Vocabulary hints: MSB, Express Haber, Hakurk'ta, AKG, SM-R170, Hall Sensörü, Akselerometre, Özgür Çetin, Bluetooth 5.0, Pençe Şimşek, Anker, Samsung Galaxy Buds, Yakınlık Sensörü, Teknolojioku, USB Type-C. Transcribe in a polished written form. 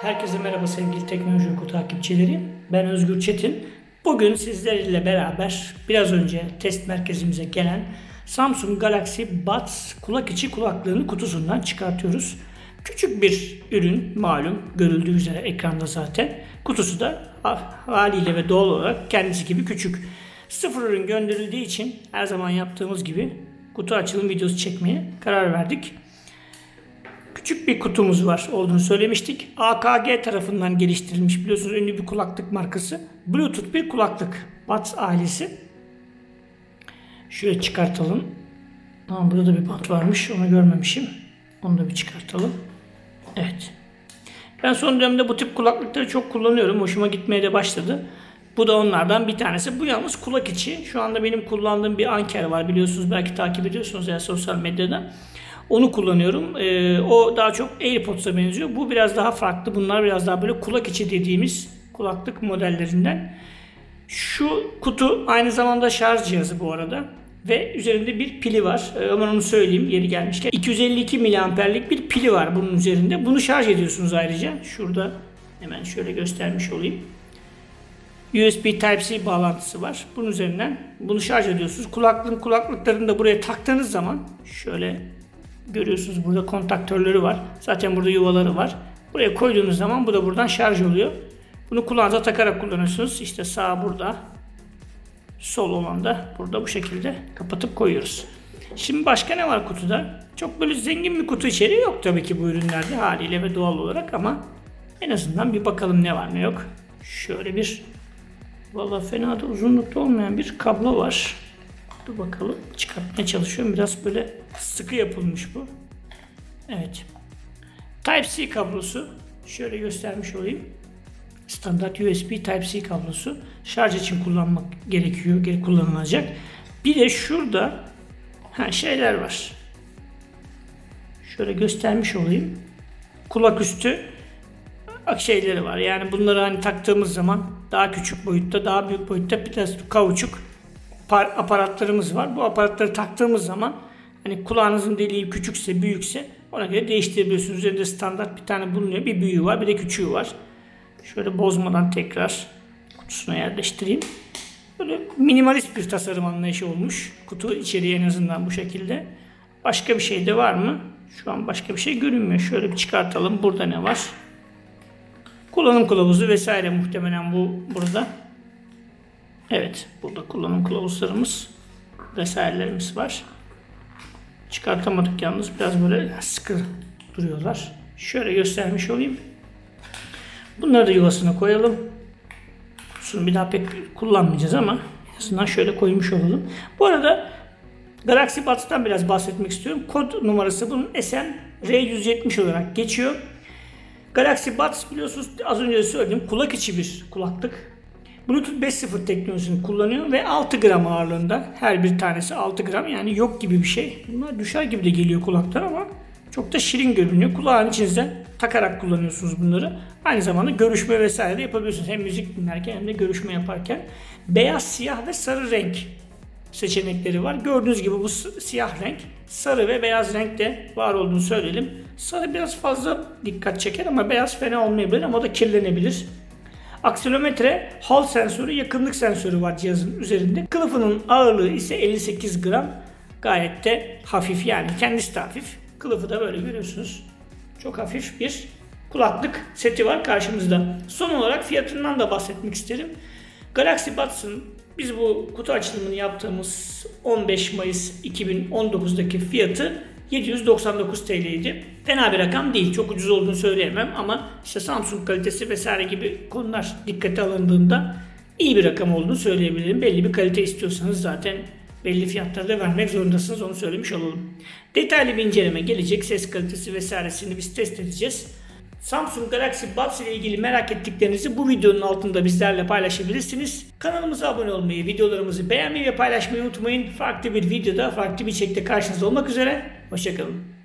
Herkese merhaba sevgili Teknolojioku takipçileri. Ben Özgür Çetin. Bugün sizlerle beraber biraz önce test merkezimize gelen Samsung Galaxy Buds kulak içi kulaklığını kutusundan çıkartıyoruz. Küçük bir ürün, malum görüldüğü üzere ekranda zaten. Kutusu da haliyle ve doğal olarak kendisi gibi küçük. Sıfır ürün gönderildiği için her zaman yaptığımız gibi kutu açılım videosu çekmeye karar verdik. Küçük bir kutumuz var olduğunu söylemiştik. AKG tarafından geliştirilmiş, biliyorsunuz, ünlü bir kulaklık markası. Bluetooth bir kulaklık. Buds ailesi. Şuraya çıkartalım. Tamam, burada da bir bant varmış. Onu görmemişim. Onu da bir çıkartalım. Evet. Ben son dönemde bu tip kulaklıkları çok kullanıyorum. Hoşuma gitmeye de başladı. Bu da onlardan bir tanesi. Bu yalnız kulak içi. Şu anda benim kullandığım bir Anker var, biliyorsunuz. Belki takip ediyorsunuz ya sosyal medyada. Onu kullanıyorum. O daha çok AirPods'a benziyor. Bu biraz daha farklı. Bunlar biraz daha böyle kulak içi dediğimiz kulaklık modellerinden. Şu kutu aynı zamanda şarj cihazı bu arada. Ve üzerinde bir pili var. Ama onu söyleyeyim yeri gelmişken. 252 mAh'lik bir pili var bunun üzerinde. Bunu şarj ediyorsunuz ayrıca. Şurada hemen şöyle göstermiş olayım. USB Type-C bağlantısı var. Bunun üzerinden bunu şarj ediyorsunuz. Kulaklıklarını da buraya taktığınız zaman şöyle görüyorsunuz, burada kontaktörleri var. Zaten burada yuvaları var. Buraya koyduğunuz zaman bu da buradan şarj oluyor. Bunu kulağınıza takarak kullanıyorsunuz. İşte sağ burada, sol olan da burada, bu şekilde kapatıp koyuyoruz. Şimdi başka ne var kutuda? Çok böyle zengin bir kutu içeriği yok tabii ki bu ürünlerde haliyle ve doğal olarak, ama en azından bir bakalım ne var ne yok. Şöyle bir, valla fena da uzunlukta olmayan bir kablo var. Dur bakalım, çıkartmaya çalışıyorum. Biraz böyle sıkı yapılmış bu. Evet. Type-C kablosu. Şöyle göstermiş olayım. Standart USB Type-C kablosu. Şarj için kullanmak gerekiyor. Kullanılacak. Bir de şurada şeyler var. Şöyle göstermiş olayım. Kulak üstü şeyleri var. Yani bunları taktığımız zaman daha küçük boyutta, daha büyük boyutta plastik kauçuk aparatlarımız var. Bu aparatları taktığımız zaman kulağınızın deliği küçükse, büyükse ona göre değiştirebiliyorsunuz. Üzerinde standart bir tane bulunuyor. Bir büyüğü var, bir de küçüğü var. Şöyle bozmadan tekrar kutusuna yerleştireyim. Böyle minimalist bir tasarım anlayışı olmuş. Kutu içeriği en azından bu şekilde. Başka bir şey de var mı? Şu an başka bir şey görünmüyor. Şöyle bir çıkartalım. Burada ne var? Kullanım kılavuzu vesaire, muhtemelen bu burada. Evet, burada kullanım kılavuzlarımız vesairelerimiz var. Çıkartamadık yalnız, biraz böyle sıkı duruyorlar. Şöyle göstermiş olayım. Bunları da yuvasına koyalım. Şunu bir daha pek kullanmayacağız ama en azından şöyle koymuş olalım. Bu arada Galaxy Buds'tan biraz bahsetmek istiyorum. Kod numarası bunun SM-R170 olarak geçiyor. Galaxy Buds, biliyorsunuz, az önce de söyledim, kulak içi bir kulaklık. Bluetooth 5.0 teknolojisini kullanıyor ve 6 gram ağırlığında, her bir tanesi 6 gram, yani yok gibi bir şey. Bunlar düşer gibi de geliyor kulaktan ama çok da şirin görünüyor. Kulağın içinizden takarak kullanıyorsunuz bunları. Aynı zamanda görüşme vesaire de yapabiliyorsunuz. Hem müzik dinlerken hem de görüşme yaparken. Beyaz, siyah ve sarı renk seçenekleri var. Gördüğünüz gibi bu siyah renk, sarı ve beyaz renk de var olduğunu söyleyelim. Sarı biraz fazla dikkat çeker ama beyaz fena olmayabilir, ama o da kirlenebilir. Akselerometre, Hall Sensörü, Yakınlık Sensörü var cihazın üzerinde. Kılıfının ağırlığı ise 58 gram. Gayet de hafif, yani kendisi de hafif. Kılıfı da böyle görüyorsunuz. Çok hafif bir kulaklık seti var karşımızda. Son olarak fiyatından da bahsetmek isterim. Galaxy Buds'ın biz bu kutu açılımını yaptığımız 15 Mayıs 2019'daki fiyatı 799 TL'ydi. Fena bir rakam değil. Çok ucuz olduğunu söyleyemem ama işte Samsung kalitesi vesaire gibi konular dikkate alındığında iyi bir rakam olduğunu söyleyebilirim. Belli bir kalite istiyorsanız zaten belli fiyatları da vermek zorundasınız. Onu söylemiş olalım. Detaylı bir inceleme gelecek. Ses kalitesi vesairesini biz test edeceğiz. Samsung Galaxy Buds ile ilgili merak ettiklerinizi bu videonun altında bizlerle paylaşabilirsiniz. Kanalımıza abone olmayı, videolarımızı beğenmeyi ve paylaşmayı unutmayın. Farklı bir videoda, farklı bir içerikte karşınızda olmak üzere. Hoşçakalın.